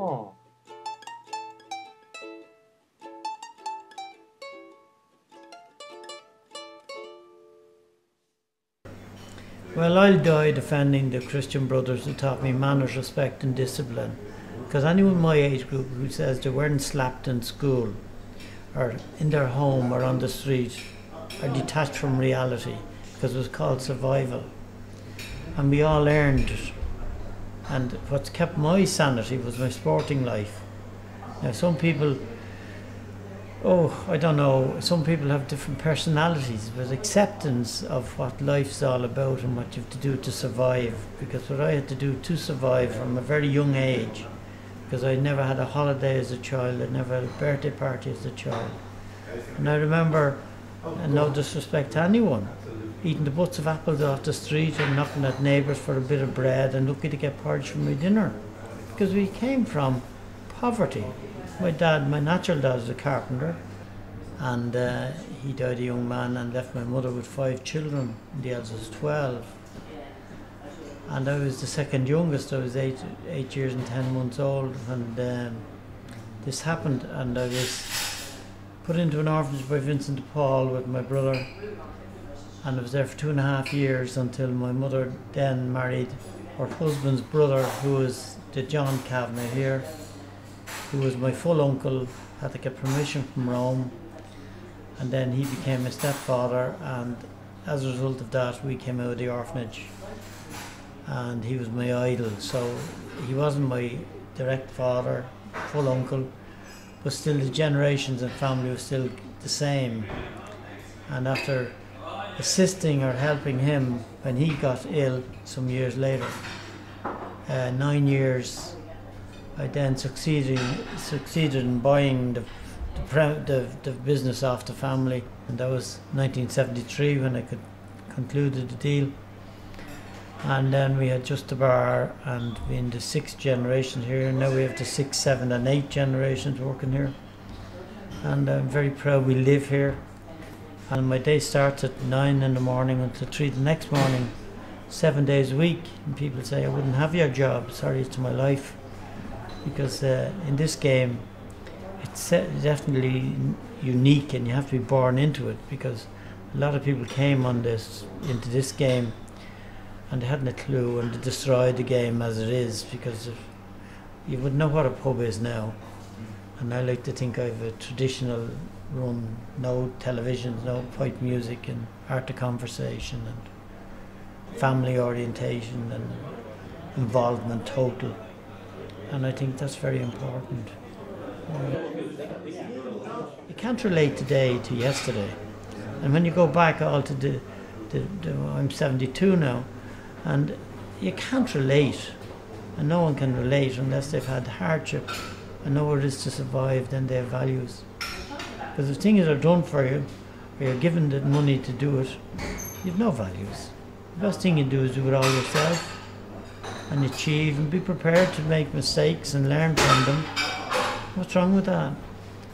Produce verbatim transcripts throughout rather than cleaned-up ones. Oh. Well, I'll die defending the Christian brothers who taught me manners, respect and discipline, because anyone my age group who says they weren't slapped in school or in their home or on the street are detached from reality, because it was called survival. And we all earned it. And what's kept my sanity was my sporting life. Now some people, oh, I don't know, some people have different personalities, but acceptance of what life's all about and what you have to do to survive, because what I had to do to survive from a very young age, because I never had a holiday as a child, I never had a birthday party as a child. And I remember, and no disrespect to anyone, eating the butts of apples off the street and knocking at neighbours for a bit of bread and lucky to get porridge for my dinner, because we came from poverty. My dad, my natural dad, was a carpenter, and uh, he died a young man and left my mother with five children, and the eldest was twelve. And I was the second youngest, I was eight, eight years and ten months old, and um, this happened, and I was put into an orphanage by Vincent de Paul with my brother, and I was there for two and a half years until my mother then married her husband's brother, who was the John Cavanagh here, who was my full uncle, had to get permission from Rome, and then he became my stepfather, and as a result of that we came out of the orphanage, and he was my idol. So he wasn't my direct father, full uncle, but still the generations and family was still the same. And after assisting or helping him when he got ill some years later, uh, nine years I then succeeded, succeeded in buying the, the, the, the business off the family, and that was nineteen seventy-three when I could concluded the deal. And then we had just the bar, and we in the sixth generation here, and now we have the sixth, seventh and eighth generations working here. And I'm very proud we live here. And my day starts at nine in the morning until three the next morning, seven days a week. And people say, I wouldn't have your job, sorry, it's to my life. Because uh, in this game, it's definitely unique, and you have to be born into it. Because a lot of people came on this into this game, and they hadn't a clue, and they destroyed the game as it is. Because if, you wouldn't know what a pub is now. And I like to think I have a traditional run, no television, no pipe music, and art to conversation, and family orientation, and involvement total. And I think that's very important. You can't relate today to yesterday. And when you go back all to the, the, the I'm seventy-two now, and you can't relate. And no one can relate unless they've had hardship and know what it is to survive, then their values. Because if things are done for you, or you're given the money to do it, you've no values. The best thing you do is do it all yourself, and achieve, and be prepared to make mistakes and learn from them. What's wrong with that?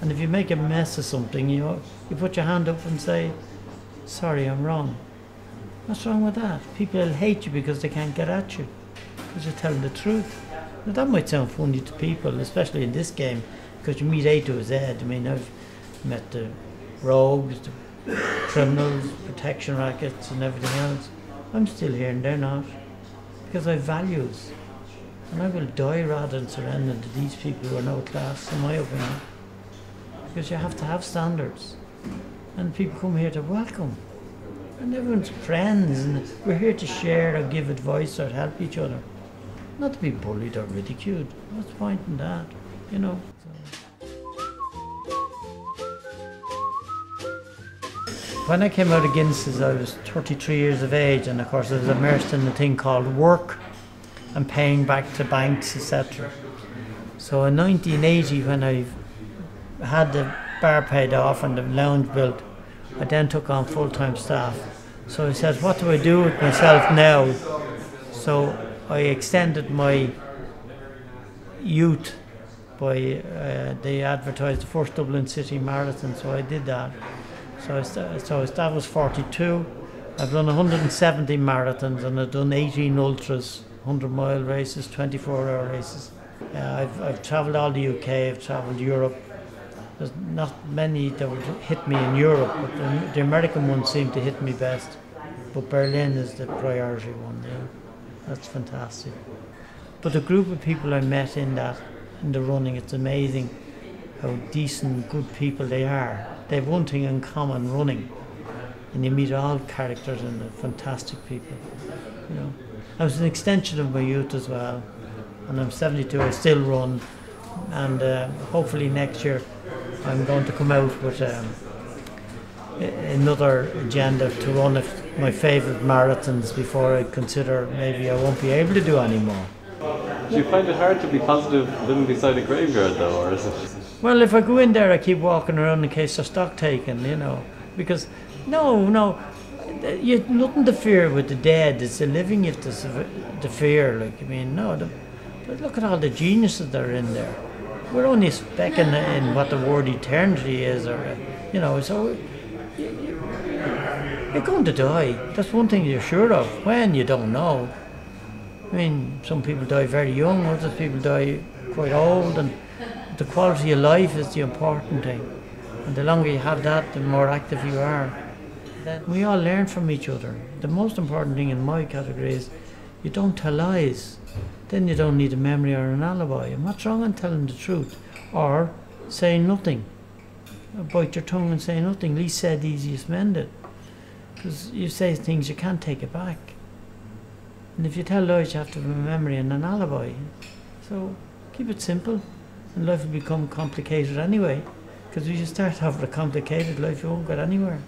And if you make a mess of something, you, you put your hand up and say, sorry, I'm wrong. What's wrong with that? People will hate you because they can't get at you, because you're telling the truth. Now, that might sound funny to people, especially in this game, because you meet A to Z. I mean, I've met the rogues, the criminals, protection rackets and everything else. I'm still here and they're not. Because I have values, and I will die rather than surrender to these people who are no class, in my opinion. Because you have to have standards, and people come here to welcome, and everyone's friends, and we're here to share or give advice or help each other, not to be bullied or ridiculed. What's the point in that, you know? So. When I came out of Guinness's, I was thirty-three years of age, and of course I was immersed in a thing called work and paying back to banks, et cetera. So in nineteen eighty, when I had the bar paid off and the lounge built, I then took on full-time staff. So I said, what do I do with myself now? So I extended my youth by, uh, they advertised the first Dublin City Marathon, so I did that. So, so that was forty-two. I've done one hundred seventy marathons, and I've done eighteen ultras, one hundred mile races, twenty-four hour races, Yeah, I've, I've travelled all the U K, I've travelled Europe. There's not many that would hit me in Europe, but the, the American ones seem to hit me best. But Berlin is the priority one, yeah. That's fantastic. But the group of people I met in that, in the running, it's amazing how decent, good people they are. They have one thing in common, running. And you meet all characters and they're fantastic people, you know. I was an extension of my youth as well. And I'm seventy-two, I still run. And uh, hopefully next year I'm going to come out with um, another agenda to run if my favourite marathons before I consider maybe I won't be able to do any more. Do you find it hard to be positive living beside a graveyard though, or is it? Well, if I go in there I keep walking around in case they're stock taken, you know, because no, no, you've nothing to fear with the dead, it's the living you have to, to fear, like, I mean, no, the, but look at all the geniuses that are in there. We're only specking in what the word eternity is, or, you know, so you're going to die. That's one thing you're sure of. When, you don't know. I mean, some people die very young, other people die quite old, and the quality of life is the important thing. And the longer you have that, the more active you are. We all learn from each other. The most important thing in my category is you don't tell lies. Then you don't need a memory or an alibi. And what's wrong in telling the truth? Or saying nothing. Bite your tongue and say nothing. Least said, easiest mended. Because you say things, you can't take it back. And if you tell lies, you have to have a memory and an alibi. So keep it simple. And life will become complicated anyway. Because if you start having a complicated life, you won't get anywhere.